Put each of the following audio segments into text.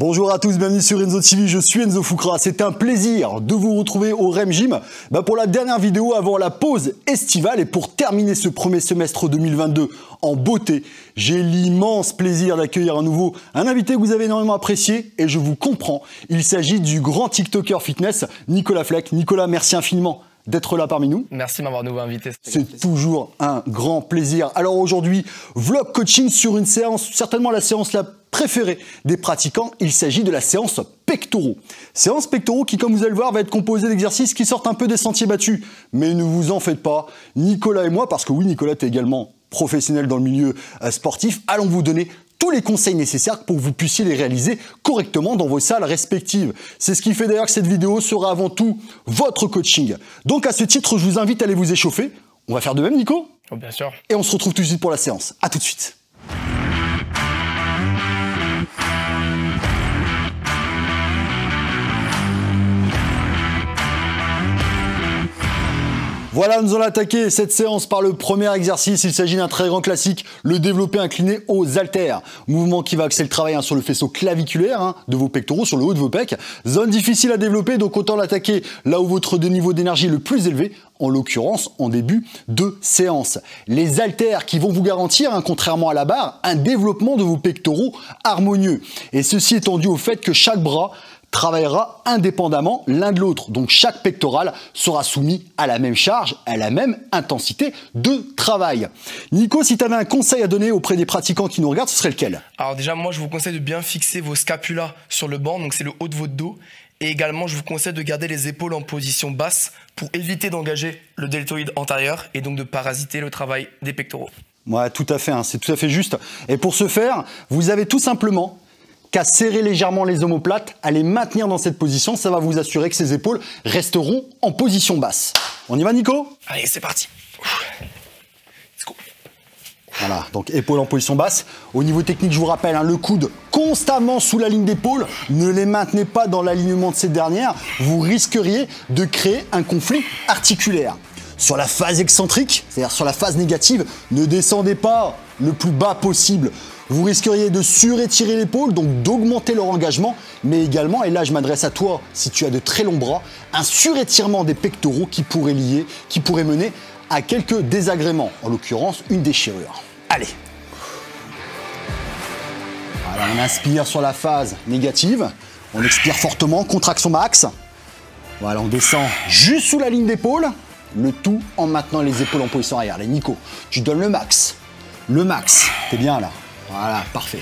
Bonjour à tous, bienvenue sur Enzo TV, je suis Enzo Foukra. C'est un plaisir de vous retrouver au REM Gym pour la dernière vidéo avant la pause estivale et pour terminer ce premier semestre 2022 en beauté. J'ai l'immense plaisir d'accueillir à nouveau un invité que vous avez énormément apprécié et je vous comprends. Il s'agit du grand TikToker fitness Nicolas Fleck. Nicolas, merci infiniment d'être là parmi nous. Merci de m'avoir nouveau invité. C'est toujours un grand plaisir. Alors aujourd'hui, vlog coaching sur une séance, certainement la séance la préférée des pratiquants. Il s'agit de la séance pectoraux. Séance pectoraux qui, comme vous allez le voir, va être composée d'exercices qui sortent un peu des sentiers battus. Mais ne vous en faites pas, Nicolas et moi, parce que oui, Nicolas, tu es également professionnel dans le milieu sportif, allons vous donner tous les conseils nécessaires pour que vous puissiez les réaliser correctement dans vos salles respectives. C'est ce qui fait d'ailleurs que cette vidéo sera avant tout votre coaching. Donc à ce titre, je vous invite à aller vous échauffer. On va faire de même, Nico? Oh, bien sûr. Et on se retrouve tout de suite pour la séance. À tout de suite. Voilà, nous allons attaquer cette séance par le premier exercice. Il s'agit d'un très grand classique, le développé incliné aux haltères. Mouvement qui va axer le travail sur le faisceau claviculaire de vos pectoraux, sur le haut de vos pecs. Zone difficile à développer, donc autant l'attaquer là où votre niveau d'énergie est le plus élevé, en l'occurrence en début de séance. Les haltères qui vont vous garantir, contrairement à la barre, un développement de vos pectoraux harmonieux. Et ceci étant dû au fait que chaque bras travaillera indépendamment l'un de l'autre. Donc chaque pectoral sera soumis à la même charge, à la même intensité de travail. Nico, si tu avais un conseil à donner auprès des pratiquants qui nous regardent, ce serait lequel? Alors déjà, moi, je vous conseille de bien fixer vos scapulas sur le banc, donc c'est le haut de votre dos. Et également, je vous conseille de garder les épaules en position basse pour éviter d'engager le deltoïde antérieur et donc de parasiter le travail des pectoraux. Ouais, tout à fait, c'est tout à fait juste. Et pour ce faire, vous avez tout simplement qu'à serrer légèrement les omoplates, à les maintenir dans cette position, ça va vous assurer que ces épaules resteront en position basse. On y va, Nico? Allez, c'est parti. Let's go. Voilà, donc épaules en position basse. Au niveau technique, je vous rappelle, le coude constamment sous la ligne d'épaule. Ne les maintenez pas dans l'alignement de ces dernières. Vous risqueriez de créer un conflit articulaire. Sur la phase excentrique, c'est-à-dire sur la phase négative, ne descendez pas le plus bas possible. Vous risqueriez de surétirer l'épaule, donc d'augmenter leur engagement, mais également, et là je m'adresse à toi si tu as de très longs bras, un surétirement des pectoraux qui pourrait mener à quelques désagréments, en l'occurrence une déchirure. Allez. Voilà, on inspire sur la phase négative, on expire fortement, contraction max. Voilà, on descend juste sous la ligne d'épaule, le tout en maintenant les épaules en position arrière. Allez Nico, tu donnes le max. Le max, t'es bien là. Voilà, parfait.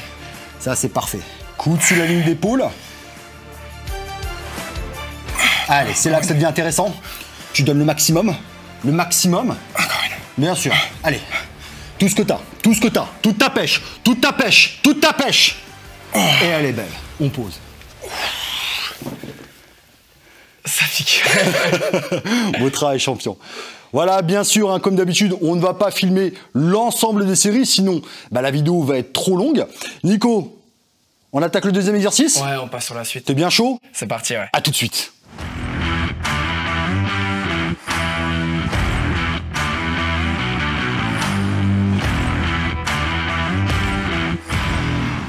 Ça, c'est parfait. Coude sous la ligne d'épaule. Allez, c'est là que ça devient intéressant. Tu donnes le maximum. Le maximum. Bien sûr. Allez. Tout ce que t'as. Tout ce que t'as. Toute ta pêche. Toute ta pêche. Toute ta pêche. Et elle est belle. On pose. Ça pique. Beau travail, champion. Voilà, bien sûr, comme d'habitude, on ne va pas filmer l'ensemble des séries, sinon la vidéo va être trop longue. Nico, on attaque le deuxième exercice? Ouais, on passe sur la suite. T'es bien chaud? C'est parti, ouais. À tout de suite.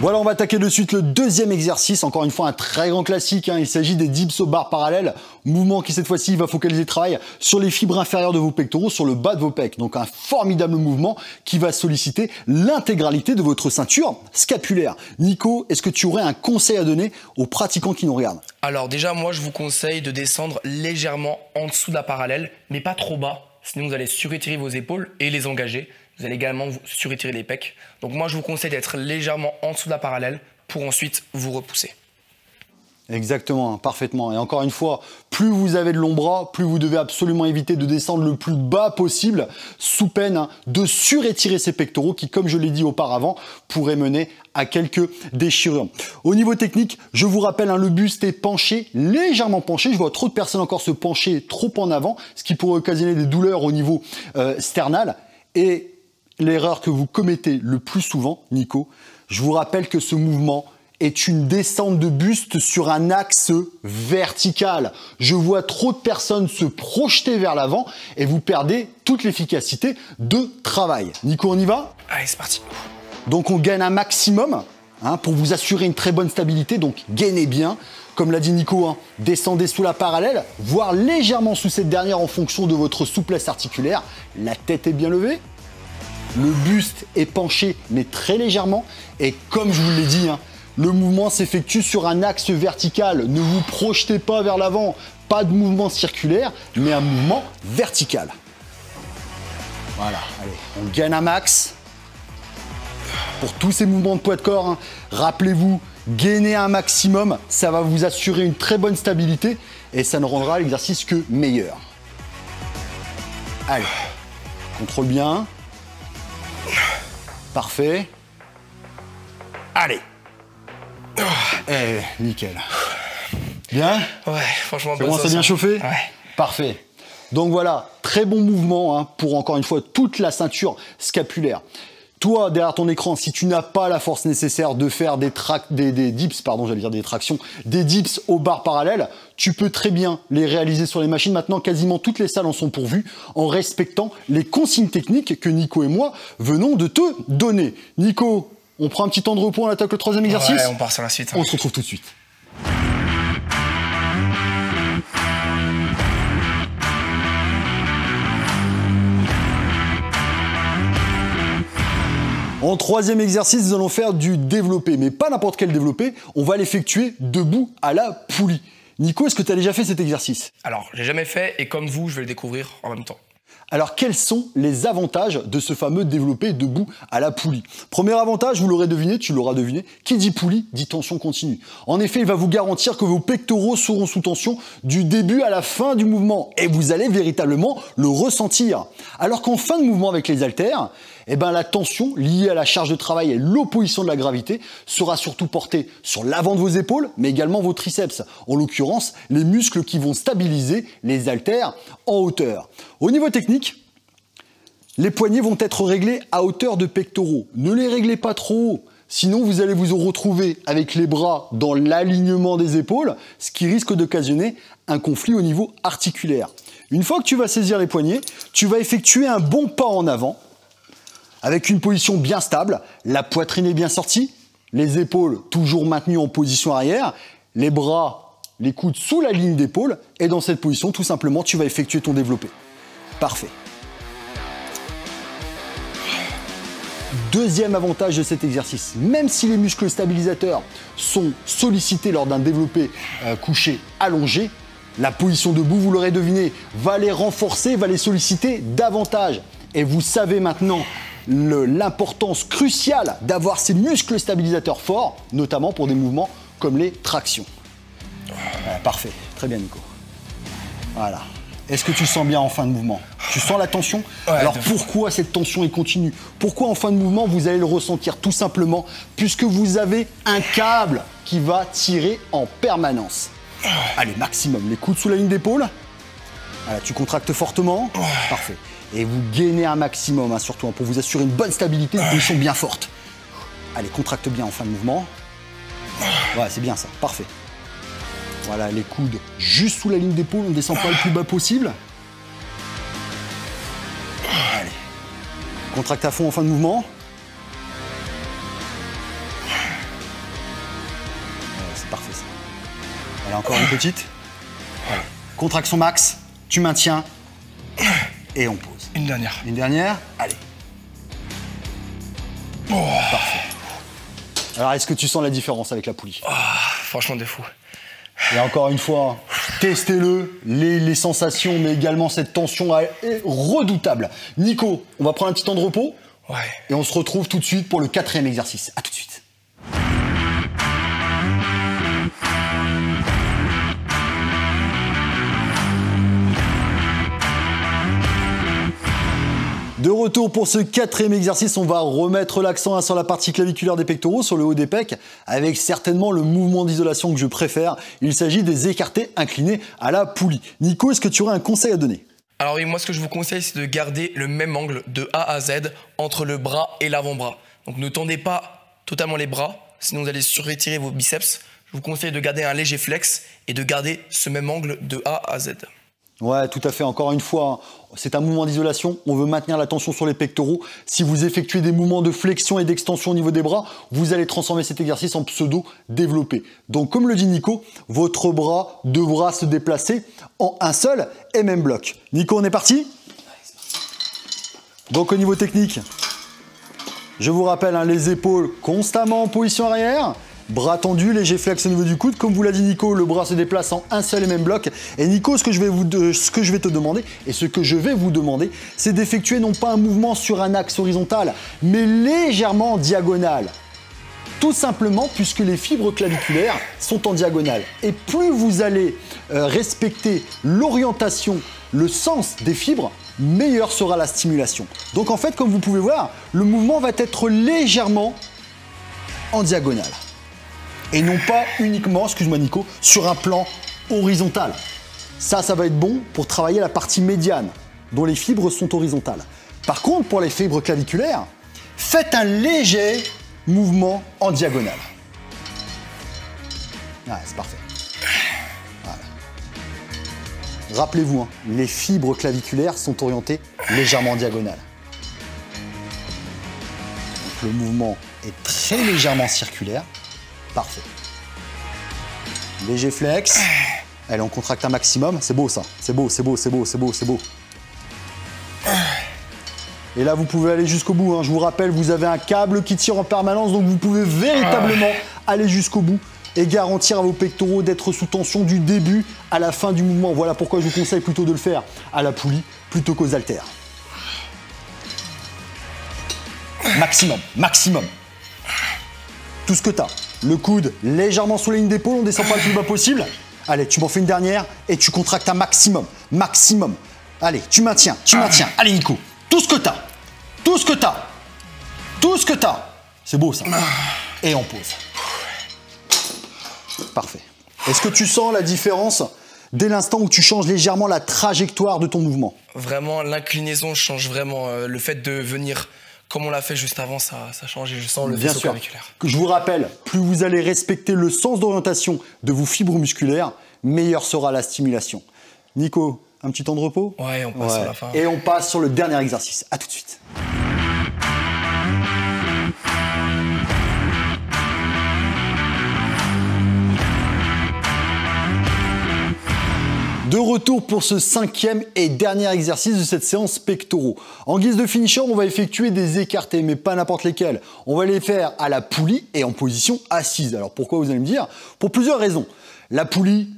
Voilà, on va attaquer de suite le deuxième exercice. Encore une fois, un très grand classique. Il s'agit des dips aux barres parallèles. Mouvement qui, cette fois-ci, va focaliser le travail sur les fibres inférieures de vos pectoraux, sur le bas de vos pecs. Donc, un formidable mouvement qui va solliciter l'intégralité de votre ceinture scapulaire. Nico, est-ce que tu aurais un conseil à donner aux pratiquants qui nous regardent? Alors déjà, moi, je vous conseille de descendre légèrement en dessous de la parallèle, mais pas trop bas. Sinon, vous allez surétirer vos épaules et les engager. Vous allez également surétirer les pecs. Donc moi, je vous conseille d'être légèrement en dessous de la parallèle pour ensuite vous repousser. Exactement, parfaitement. Et encore une fois, plus vous avez de longs bras, plus vous devez absolument éviter de descendre le plus bas possible, sous peine de surétirer ces pectoraux qui, comme je l'ai dit auparavant, pourraient mener à quelques déchirures. Au niveau technique, je vous rappelle, le buste est penché, légèrement penché. Je vois trop de personnes encore se pencher trop en avant, ce qui pourrait occasionner des douleurs au niveau sternal. Et l'erreur que vous commettez le plus souvent, Nico, je vous rappelle que ce mouvement est une descente de buste sur un axe vertical. Je vois trop de personnes se projeter vers l'avant et vous perdez toute l'efficacité de travail. Nico, on y va? Allez, c'est parti. Donc, on gagne un maximum hein, pour vous assurer une très bonne stabilité. Donc gainez bien. Comme l'a dit Nico, hein, descendez sous la parallèle, voire légèrement sous cette dernière en fonction de votre souplesse articulaire. La tête est bien levée, le buste est penché mais très légèrement. Et comme je vous l'ai dit, hein, le mouvement s'effectue sur un axe vertical. Ne vous projetez pas vers l'avant, pas de mouvement circulaire, mais un mouvement vertical. Voilà, allez, on gagne un max. Pour tous ces mouvements de poids de corps, hein, rappelez-vous, gainez un maximum, ça va vous assurer une très bonne stabilité et ça ne rendra l'exercice que meilleur. Allez, contrôle bien. Parfait. Allez. Eh, nickel. Bien? Ouais, franchement, bon, ça a bien chauffé? Ouais. Parfait. Donc voilà, très bon mouvement hein, pour encore une fois toute la ceinture scapulaire. Toi, derrière ton écran, si tu n'as pas la force nécessaire de faire des dips aux barres parallèles, tu peux très bien les réaliser sur les machines. Maintenant, quasiment toutes les salles en sont pourvues en respectant les consignes techniques que Nico et moi venons de te donner. Nico, on prend un petit temps de repos, on attaque le troisième exercice. Ouais, on part sur la suite. Ouais. On se retrouve tout de suite. En troisième exercice, nous allons faire du développé, mais pas n'importe quel développé, on va l'effectuer debout à la poulie. Nico, est-ce que tu as déjà fait cet exercice? Alors, j'ai jamais fait et comme vous, je vais le découvrir en même temps. Alors, quels sont les avantages de ce fameux développé debout à la poulie? Premier avantage, vous l'aurez deviné, tu l'auras deviné, qui dit poulie, dit tension continue. En effet, il va vous garantir que vos pectoraux seront sous tension du début à la fin du mouvement et vous allez véritablement le ressentir. Alors qu'en fin de mouvement avec les haltères, eh ben, la tension liée à la charge de travail et l'opposition de la gravité sera surtout portée sur l'avant de vos épaules, mais également vos triceps. En l'occurrence, les muscles qui vont stabiliser les haltères en hauteur. Au niveau technique, les poignets vont être réglés à hauteur de pectoraux. Ne les réglez pas trop haut, sinon vous allez vous retrouver avec les bras dans l'alignement des épaules, ce qui risque d'occasionner un conflit au niveau articulaire. Une fois que tu vas saisir les poignets, tu vas effectuer un bon pas en avant, avec une position bien stable, la poitrine est bien sortie, les épaules toujours maintenues en position arrière, les bras, les coudes sous la ligne d'épaule, et dans cette position, tout simplement, tu vas effectuer ton développé. Parfait. Deuxième avantage de cet exercice, même si les muscles stabilisateurs sont sollicités lors d'un développé couché allongé, la position debout, vous l'aurez deviné, va les renforcer, va les solliciter davantage. Et vous savez maintenant l'importance cruciale d'avoir ces muscles stabilisateurs forts, notamment pour des mouvements comme les tractions. Voilà, parfait, très bien Nico. Voilà. Est-ce que tu sens bien en fin de mouvement? Tu sens la tension? Ouais. Alors pourquoi cette tension est continue? Pourquoi en fin de mouvement vous allez le ressentir? Tout simplement puisque vous avez un câble qui va tirer en permanence. Allez, maximum, les coudes sous la ligne d'épaule. Voilà, tu contractes fortement. Parfait. Et vous gainez un maximum, hein, surtout, hein, pour vous assurer une bonne stabilité, une position bien forte. Allez, contracte bien en fin de mouvement. Voilà, c'est bien ça, parfait. Voilà, les coudes juste sous la ligne d'épaule, on ne descend pas le plus bas possible. Allez, contracte à fond en fin de mouvement. Voilà, c'est parfait ça. Allez, encore une petite. Voilà. Contraction max, tu maintiens et on pose. Une dernière. Une dernière. Allez. Oh. Parfait. Alors, est-ce que tu sens la différence avec la poulie? Oh, franchement, de fou. Et encore une fois, testez-le, les sensations, mais également cette tension est redoutable. Nico, on va prendre un petit temps de repos. Ouais. Et on se retrouve tout de suite pour le quatrième exercice. À tout de suite. De retour pour ce quatrième exercice, on va remettre l'accent sur la partie claviculaire des pectoraux, sur le haut des pecs, avec certainement le mouvement d'isolation que je préfère. Il s'agit des écartés inclinés à la poulie. Nico, est-ce que tu aurais un conseil à donner? Alors oui, moi ce que je vous conseille, c'est de garder le même angle de A à Z entre le bras et l'avant-bras. Donc ne tendez pas totalement les bras, sinon vous allez surretirer vos biceps. Je vous conseille de garder un léger flex et de garder ce même angle de A à Z. Ouais, tout à fait. Encore une fois, c'est un mouvement d'isolation. On veut maintenir la tension sur les pectoraux. Si vous effectuez des mouvements de flexion et d'extension au niveau des bras, vous allez transformer cet exercice en pseudo-développé. Donc, comme le dit Nico, votre bras devra se déplacer en un seul et même bloc. Nico, on est parti? Donc, au niveau technique, je vous rappelle, hein, les épaules constamment en position arrière. Bras tendu, léger flex au niveau du coude. Comme vous l'a dit Nico, le bras se déplace en un seul et même bloc. Et Nico, ce que je vais vous demander, c'est d'effectuer non pas un mouvement sur un axe horizontal, mais légèrement en diagonale. Tout simplement puisque les fibres claviculaires sont en diagonale. Et plus vous allez respecter l'orientation, le sens des fibres, meilleure sera la stimulation. Donc en fait, comme vous pouvez voir, le mouvement va être légèrement en diagonale. Et non pas uniquement, excuse-moi Nico, sur un plan horizontal. Ça va être bon pour travailler la partie médiane, dont les fibres sont horizontales. Par contre, pour les fibres claviculaires, faites un léger mouvement en diagonale. Ah, c'est parfait. Voilà. Rappelez-vous, hein, les fibres claviculaires sont orientées légèrement en diagonale. Donc, le mouvement est très légèrement circulaire. Parfait. Léger flex. Allez, on contracte un maximum. C'est beau ça. C'est beau. Et là, vous pouvez aller jusqu'au bout, hein. Je vous rappelle, vous avez un câble qui tire en permanence, donc vous pouvez véritablement aller jusqu'au bout et garantir à vos pectoraux d'être sous tension du début à la fin du mouvement. Voilà pourquoi je vous conseille plutôt de le faire à la poulie plutôt qu'aux haltères. Maximum. Tout ce que tu as. Le coude légèrement sous la ligne d'épaule, on descend pas le plus bas possible. Allez, tu m'en fais une dernière et tu contractes un maximum. Allez, tu maintiens. Allez Nico, tout ce que t'as. C'est beau ça. Et on pose. Parfait. Est-ce que tu sens la différence dès l'instant où tu changes légèrement la trajectoire de ton mouvement? Vraiment, l'inclinaison change vraiment. Le fait de venir... Comme on l'a fait juste avant, ça change et je sens le vaisseau claviculaire. Je vous rappelle, plus vous allez respecter le sens d'orientation de vos fibres musculaires, meilleure sera la stimulation. Nico, un petit temps de repos? Ouais, on passe à la fin. Et on passe sur le dernier exercice. À tout de suite. De retour pour ce cinquième et dernier exercice de cette séance pectoraux. En guise de finisher, on va effectuer des écartés, mais pas n'importe lesquels. On va les faire à la poulie et en position assise. Alors pourquoi, vous allez me dire? Pour plusieurs raisons. La poulie,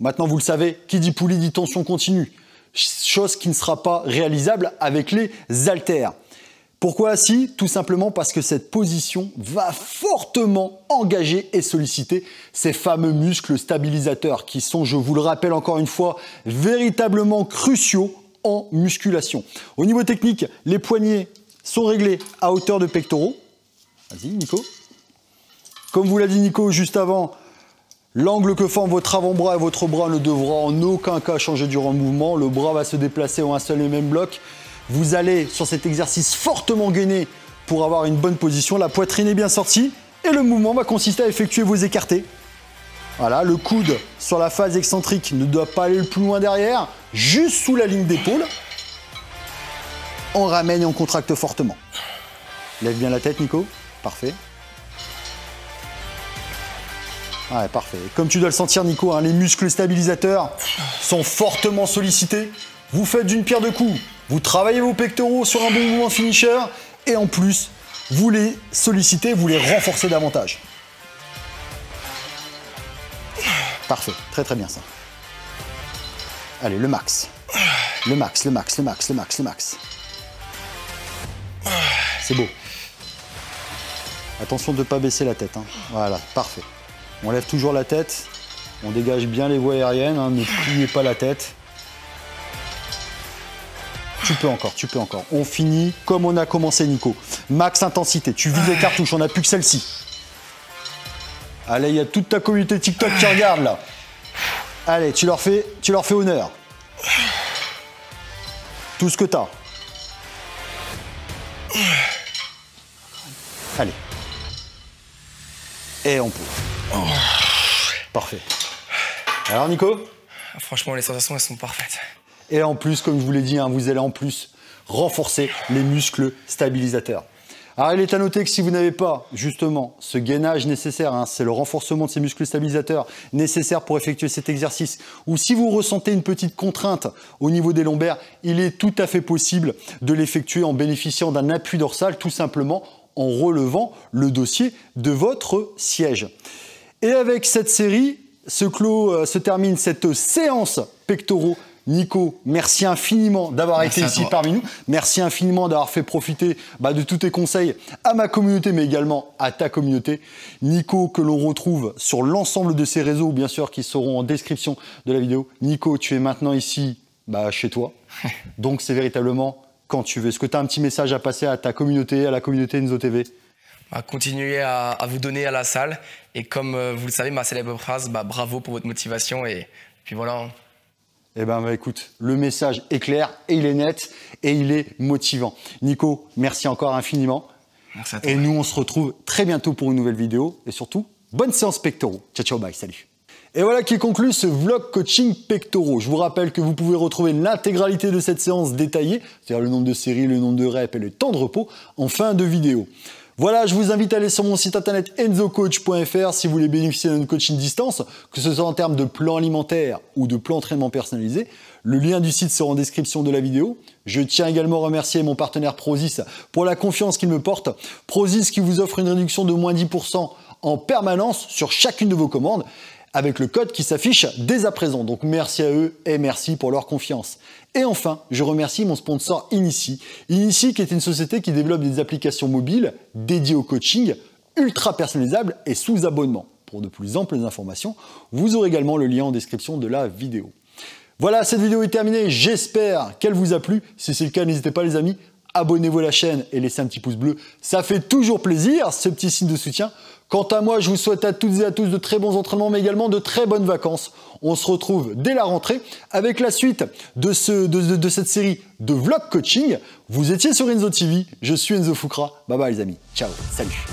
maintenant vous le savez, qui dit poulie dit tension continue. Chose qui ne sera pas réalisable avec les haltères. Pourquoi assis? Tout simplement parce que cette position va fortement engager et solliciter ces fameux muscles stabilisateurs qui sont, je vous le rappelle encore une fois, véritablement cruciaux en musculation. Au niveau technique, les poignets sont réglés à hauteur de pectoraux. Vas-y Nico. Comme vous l'a dit Nico juste avant, l'angle que forment votre avant-bras et votre bras ne devra en aucun cas changer durant le mouvement. Le bras va se déplacer en un seul et même bloc. Vous allez, sur cet exercice, fortement gainer pour avoir une bonne position. La poitrine est bien sortie et le mouvement va consister à effectuer vos écartés. Voilà, le coude sur la phase excentrique ne doit pas aller le plus loin derrière, juste sous la ligne d'épaule. On ramène et on contracte fortement. Lève bien la tête, Nico. Parfait. Ouais, parfait. Comme tu dois le sentir, Nico, hein, les muscles stabilisateurs sont fortement sollicités. Vous faites d'une pierre deux coups. Vous travaillez vos pectoraux sur un bon mouvement finisher et en plus, vous les sollicitez, vous les renforcez davantage. Parfait, très bien ça. Allez, le max. Le max. C'est beau. Attention de ne pas baisser la tête, hein. Voilà, parfait. On lève toujours la tête, on dégage bien les voies aériennes, hein, ne pliez pas la tête. Tu peux encore. On finit comme on a commencé, Nico. Max intensité. Tu vides les cartouches. On n'a plus que celle-ci. Allez, il y a toute ta communauté TikTok qui regarde, là. Allez, tu leur fais honneur. Tout ce que t'as. Allez. Et on peut. Oh. Parfait. Alors, Nico? Franchement, les sensations, elles sont parfaites. Et en plus, comme je vous l'ai dit, hein, vous allez en plus renforcer les muscles stabilisateurs. Alors, il est à noter que si vous n'avez pas justement ce gainage nécessaire, hein, c'est le renforcement de ces muscles stabilisateurs nécessaires pour effectuer cet exercice, ou si vous ressentez une petite contrainte au niveau des lombaires, il est tout à fait possible de l'effectuer en bénéficiant d'un appui dorsal, tout simplement en relevant le dossier de votre siège. Et avec cette série, se termine cette séance pectoraux. Nico, merci infiniment d'avoir été ici parmi nous. Merci infiniment d'avoir fait profiter de tous tes conseils à ma communauté, mais également à ta communauté. Nico, que l'on retrouve sur l'ensemble de ses réseaux, bien sûr, qui seront en description de la vidéo. Nico, tu es maintenant ici chez toi. Donc, c'est véritablement quand tu veux. Est-ce que tu as un petit message à passer à ta communauté, à la communauté Enzo TV? Continuez à vous donner à la salle. Et comme vous le savez, ma célèbre phrase, bravo pour votre motivation. Et puis voilà... Eh bien, écoute, le message est clair et il est net et il est motivant. Nico, merci encore infiniment. Merci à toi. Et nous, on se retrouve très bientôt pour une nouvelle vidéo. Et surtout, bonne séance pectoraux. Ciao, ciao, bye, salut. Et voilà qui conclut ce vlog coaching pectoraux. Je vous rappelle que vous pouvez retrouver l'intégralité de cette séance détaillée, c'est-à-dire le nombre de séries, le nombre de reps et le temps de repos en fin de vidéo. Voilà, je vous invite à aller sur mon site internet enzocoach.fr si vous voulez bénéficier d'un coaching distance, que ce soit en termes de plan alimentaire ou de plan entraînement personnalisé. Le lien du site sera en description de la vidéo. Je tiens également à remercier mon partenaire Prozis pour la confiance qu'il me porte. Prozis qui vous offre une réduction de moins 10% en permanence sur chacune de vos commandes avec le code qui s'affiche dès à présent. Donc merci à eux et merci pour leur confiance. Et enfin, je remercie mon sponsor Inithy. Inithy qui est une société qui développe des applications mobiles dédiées au coaching, ultra personnalisables et sous abonnement. Pour de plus amples informations, vous aurez également le lien en description de la vidéo. Voilà, cette vidéo est terminée. J'espère qu'elle vous a plu. Si c'est le cas, n'hésitez pas les amis, abonnez-vous à la chaîne et laissez un petit pouce bleu. Ça fait toujours plaisir, ce petit signe de soutien. Quant à moi, je vous souhaite à toutes et à tous de très bons entraînements, mais également de très bonnes vacances. On se retrouve dès la rentrée avec la suite de cette série de vlog coaching. Vous étiez sur Enzo TV, je suis Enzo Foukra. Bye bye les amis, ciao, salut.